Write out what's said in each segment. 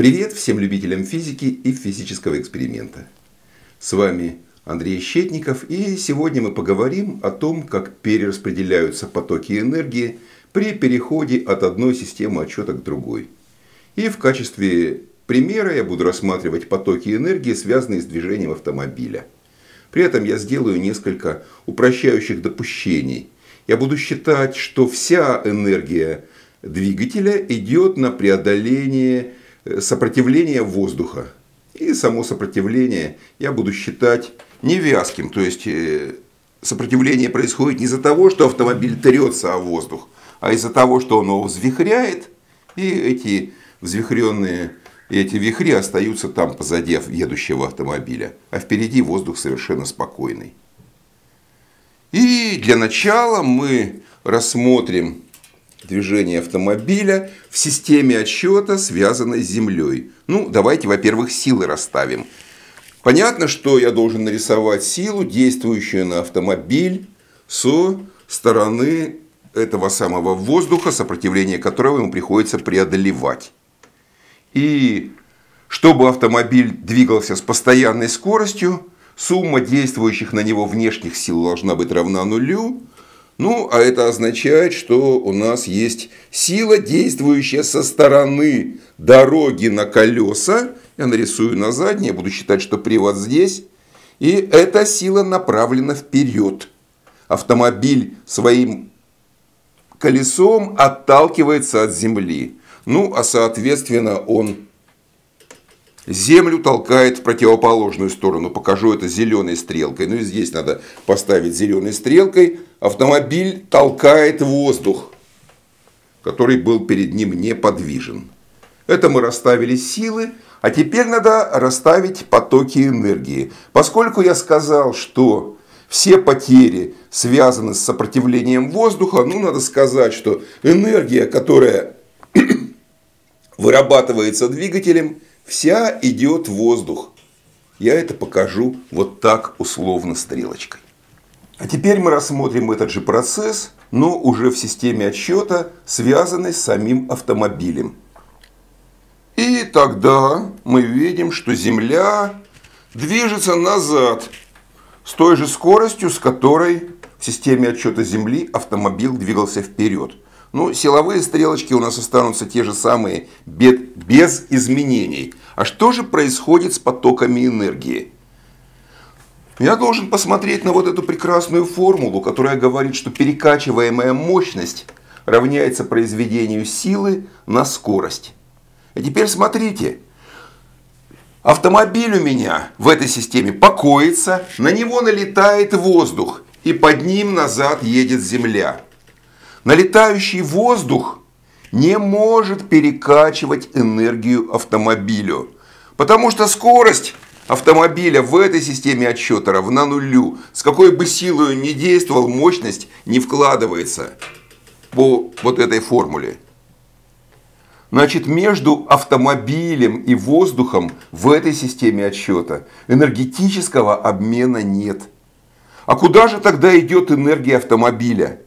Привет всем любителям физики и физического эксперимента. С вами Андрей Щетников, и сегодня мы поговорим о том, как перераспределяются потоки энергии при переходе от одной системы отсчета к другой. И в качестве примера я буду рассматривать потоки энергии, связанные с движением автомобиля. При этом я сделаю несколько упрощающих допущений. Я буду считать, что вся энергия двигателя идет на преодоление сопротивление воздуха. И само сопротивление я буду считать невязким. То есть сопротивление происходит не из-за того, что автомобиль трется о воздух, а из-за того, что он его взвихряет, и эти вихри остаются там позади едущего автомобиля. А впереди воздух совершенно спокойный. И для начала мы рассмотрим движение автомобиля в системе отсчета, связанной с Землей. Ну, давайте, во-первых, силы расставим. Понятно, что я должен нарисовать силу, действующую на автомобиль со стороны этого самого воздуха, сопротивление которого ему приходится преодолевать. И чтобы автомобиль двигался с постоянной скоростью, сумма действующих на него внешних сил должна быть равна нулю. Ну, а это означает, что у нас есть сила, действующая со стороны дороги на колеса. Я нарисую на заднее, буду считать, что привод здесь. И эта сила направлена вперед. Автомобиль своим колесом отталкивается от земли. Ну, а соответственно он землю толкает в противоположную сторону. Покажу это зеленой стрелкой. Ну и здесь надо поставить зеленой стрелкой. Автомобиль толкает воздух, который был перед ним неподвижен. Это мы расставили силы. А теперь надо расставить потоки энергии. Поскольку я сказал, что все потери связаны с сопротивлением воздуха, ну надо сказать, что энергия, которая вырабатывается двигателем, вся идет в воздух. Я это покажу вот так условно стрелочкой. А теперь мы рассмотрим этот же процесс, но уже в системе отсчета, связанный с самим автомобилем. И тогда мы видим, что Земля движется назад с той же скоростью, с которой в системе отсчета Земли автомобиль двигался вперед. Ну, силовые стрелочки у нас останутся те же самые, без изменений. А что же происходит с потоками энергии? Я должен посмотреть на вот эту прекрасную формулу, которая говорит, что перекачиваемая мощность равняется произведению силы на скорость. А теперь смотрите. Автомобиль у меня в этой системе покоится, на него налетает воздух, и под ним назад едет земля. Налетающий воздух не может перекачивать энергию автомобилю, потому что скорость автомобиля в этой системе отсчета равна нулю. С какой бы силой он ни действовал, мощность не вкладывается по вот этой формуле. Значит, между автомобилем и воздухом в этой системе отсчета энергетического обмена нет. А куда же тогда идет энергия автомобиля?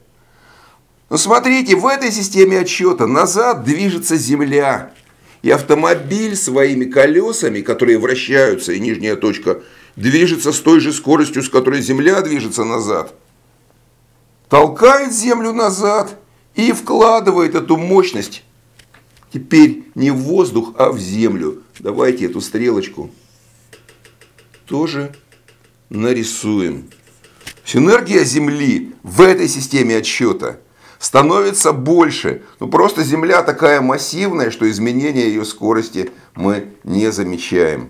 Но смотрите, в этой системе отсчета назад движется Земля. И автомобиль своими колесами, которые вращаются, и нижняя точка, движется с той же скоростью, с которой Земля движется назад. Толкает Землю назад и вкладывает эту мощность. Теперь не в воздух, а в Землю. Давайте эту стрелочку тоже нарисуем. Энергия Земли в этой системе отсчета становится больше. Ну, просто Земля такая массивная, что изменения ее скорости мы не замечаем.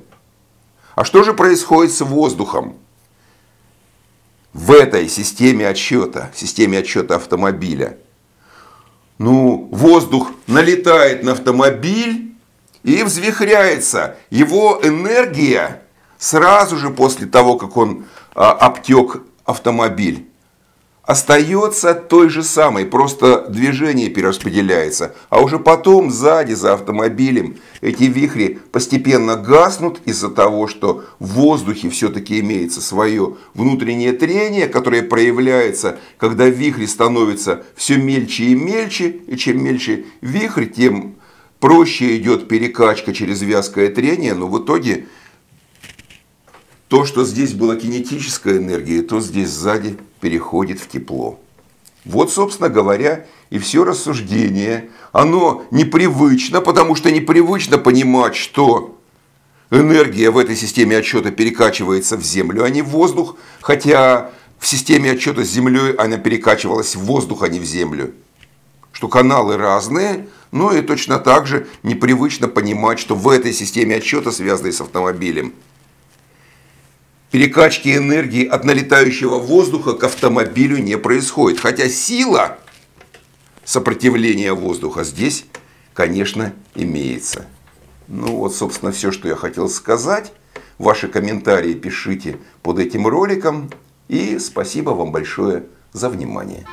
А что же происходит с воздухом в этой системе отсчета автомобиля? Ну, воздух налетает на автомобиль и взвихряется. Его энергия сразу же после того, как он обтек автомобиль, остается той же самой, просто движение перераспределяется. А уже потом сзади, за автомобилем, эти вихри постепенно гаснут из-за того, что в воздухе все-таки имеется свое внутреннее трение, которое проявляется, когда вихри становятся все мельче и мельче. И чем мельче вихрь, тем проще идет перекачка через вязкое трение, но в итоге то, что здесь была кинетическая энергия, то здесь сзади переходит в тепло. Вот, собственно говоря, и все рассуждение. Оно непривычно, потому что непривычно понимать, что энергия в этой системе отсчета перекачивается в землю, а не в воздух, хотя в системе отсчета с землей она перекачивалась в воздух, а не в землю. Что каналы разные, но и точно так же непривычно понимать, что в этой системе отсчета, связанной с автомобилем, перекачки энергии от налетающего воздуха к автомобилю не происходит. Хотя сила сопротивления воздуха здесь, конечно, имеется. Ну вот, собственно, все, что я хотел сказать. Ваши комментарии пишите под этим роликом. И спасибо вам большое за внимание.